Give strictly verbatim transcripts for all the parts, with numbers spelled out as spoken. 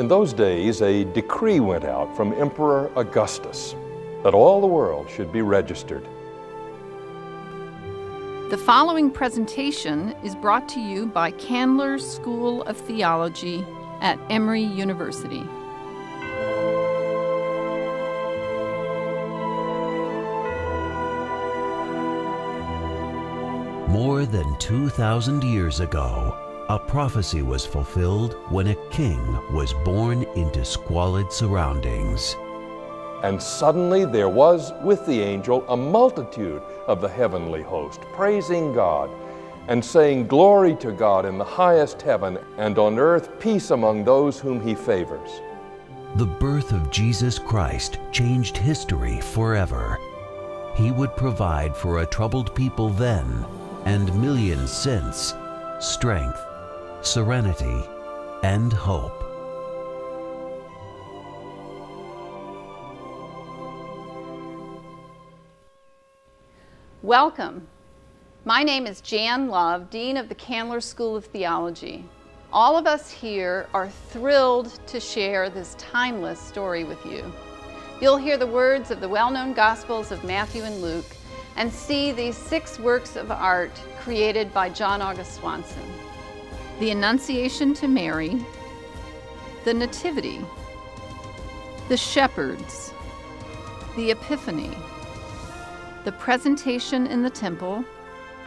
In those days, a decree went out from Emperor Augustus that all the world should be registered. The following presentation is brought to you by Candler School of Theology at Emory University. More than two thousand years ago, a prophecy was fulfilled when a king was born into squalid surroundings. And suddenly there was with the angel a multitude of the heavenly host, praising God and saying, "Glory to God in the highest heaven, and on earth peace among those whom he favors." The birth of Jesus Christ changed history forever. He would provide for a troubled people then, and millions since, strength, serenity, and hope. Welcome. My name is Jan Love, Dean of the Candler School of Theology. All of us here are thrilled to share this timeless story with you. You'll hear the words of the well-known Gospels of Matthew and Luke, and see these six works of art created by John August Swanson. The Annunciation to Mary, the Nativity, the Shepherds, the Epiphany, the Presentation in the Temple,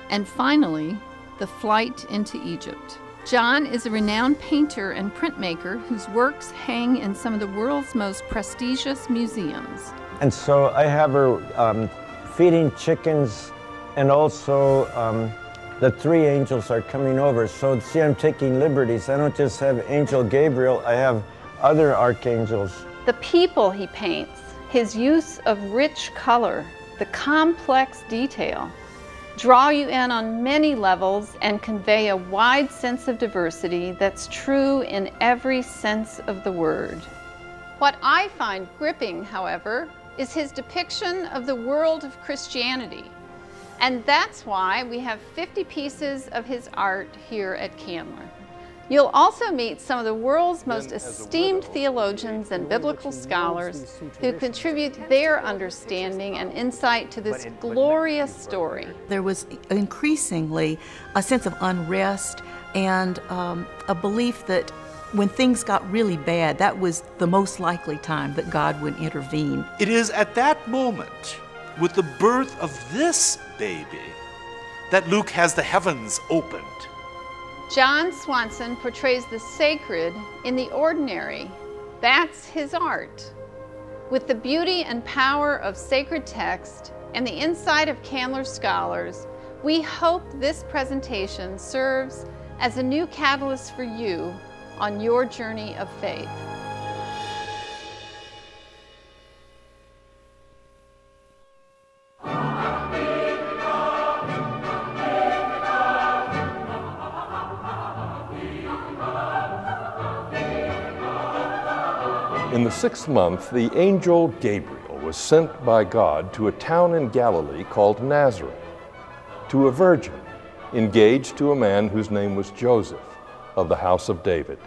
and finally, the Flight into Egypt. John is a renowned painter and printmaker whose works hang in some of the world's most prestigious museums. And so I have her um, feeding chickens, and also um, the three angels are coming over. So see, I'm taking liberties. I don't just have Angel Gabriel, I have other archangels. The people he paints, his use of rich color, the complex detail, draw you in on many levels and convey a wide sense of diversity that's true in every sense of the word. What I find gripping, however, is his depiction of the world of Christianity. And that's why we have fifty pieces of his art here at Candler. You'll also meet some of the world's most esteemed theologians and biblical scholars who contribute their understanding and insight to this glorious story. There was increasingly a sense of unrest and um, a belief that when things got really bad, that was the most likely time that God would intervene. It is at that moment, with the birth of this baby, that Luke has the heavens opened. John Swanson portrays the sacred in the ordinary. That's his art. With the beauty and power of sacred text and the insight of Candler scholars, we hope this presentation serves as a new catalyst for you on your journey of faith. In the sixth month, the angel Gabriel was sent by God to a town in Galilee called Nazareth, to a virgin engaged to a man whose name was Joseph, of the house of David.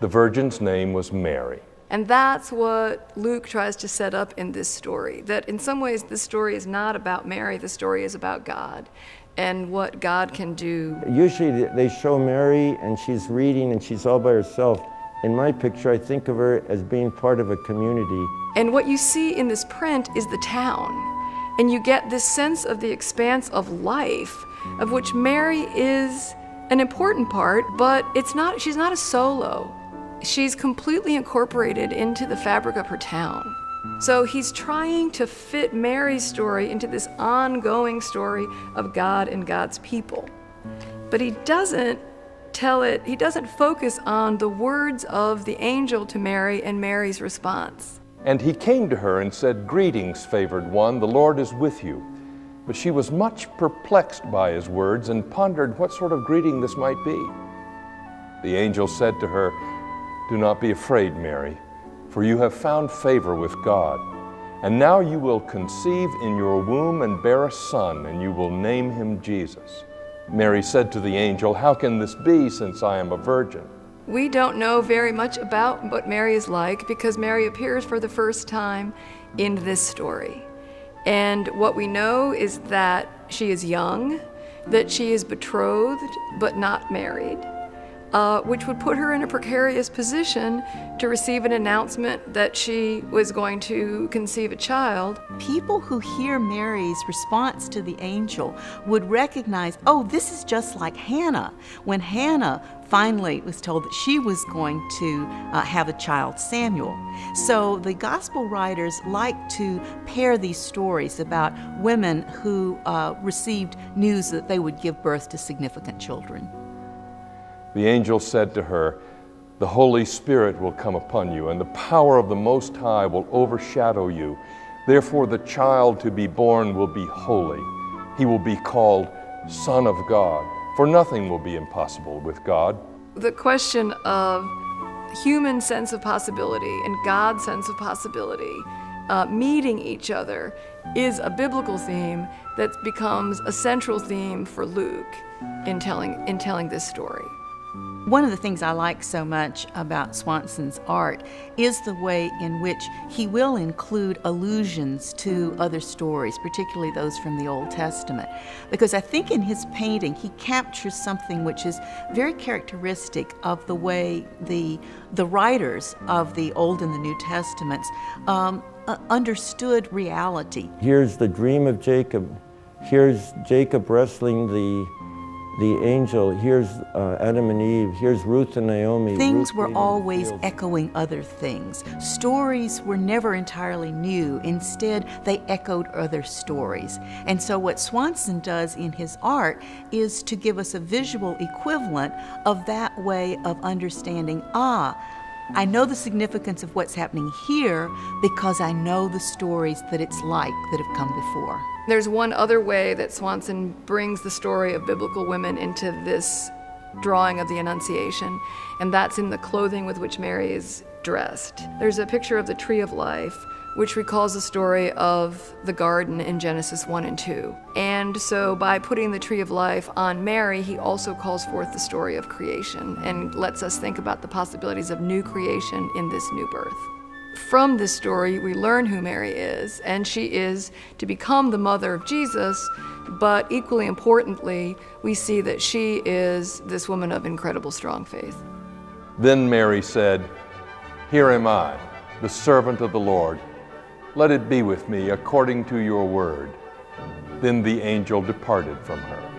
The virgin's name was Mary. And that's what Luke tries to set up in this story, that in some ways this story is not about Mary, the story is about God and what God can do. Usually they show Mary and she's reading and she's all by herself. In my picture, I think of her as being part of a community. And what you see in this print is the town. And you get this sense of the expanse of life, of which Mary is an important part, but it's not, she's not a solo. She's completely incorporated into the fabric of her town. So he's trying to fit Mary's story into this ongoing story of God and God's people. But he doesn't tell it, he doesn't focus on the words of the angel to Mary and Mary's response. And he came to her and said, "Greetings, favored one, the Lord is with you." But she was much perplexed by his words and pondered what sort of greeting this might be. The angel said to her, "Do not be afraid, Mary, for you have found favor with God. And now you will conceive in your womb and bear a son, and you will name him Jesus." Mary said to the angel, "How can this be, since I am a virgin?" We don't know very much about what Mary is like because Mary appears for the first time in this story. And what we know is that she is young, that she is betrothed but not married, uh, which would put her in a precarious position to receive an announcement that she was going to conceive a child. People who hear Mary's response to the angel would recognize, oh, this is just like Hannah. When Hannah finally was told that she was going to uh, have a child, Samuel. So the gospel writers like to pair these stories about women who uh, received news that they would give birth to significant children. The angel said to her, "The Holy Spirit will come upon you, and the power of the Most High will overshadow you. Therefore the child to be born will be holy. He will be called Son of God. For nothing will be impossible with God." The question of human sense of possibility and God's sense of possibility uh, meeting each other is a biblical theme that becomes a central theme for Luke in telling, in telling this story. One of the things I like so much about Swanson's art is the way in which he will include allusions to other stories, particularly those from the Old Testament, because I think in his painting he captures something which is very characteristic of the way the, the writers of the Old and the New Testaments um, uh, understood reality. Here's the dream of Jacob. Here's Jacob wrestling the The angel, here's uh, Adam and Eve, here's Ruth and Naomi. Things were always echoing other things. Stories were never entirely new. Instead, they echoed other stories. And so what Swanson does in his art is to give us a visual equivalent of that way of understanding, ah, I know the significance of what's happening here because I know the stories that it's like that have come before. There's one other way that Swanson brings the story of biblical women into this drawing of the Annunciation, and that's in the clothing with which Mary is dressed. There's a picture of the Tree of Life, which recalls the story of the garden in Genesis one and two. And so by putting the Tree of Life on Mary, he also calls forth the story of creation and lets us think about the possibilities of new creation in this new birth. From this story, we learn who Mary is, and she is to become the mother of Jesus, but equally importantly, we see that she is this woman of incredible strong faith. Then Mary said, "Here am I, the servant of the Lord. Let it be with me according to your word." Then the angel departed from her.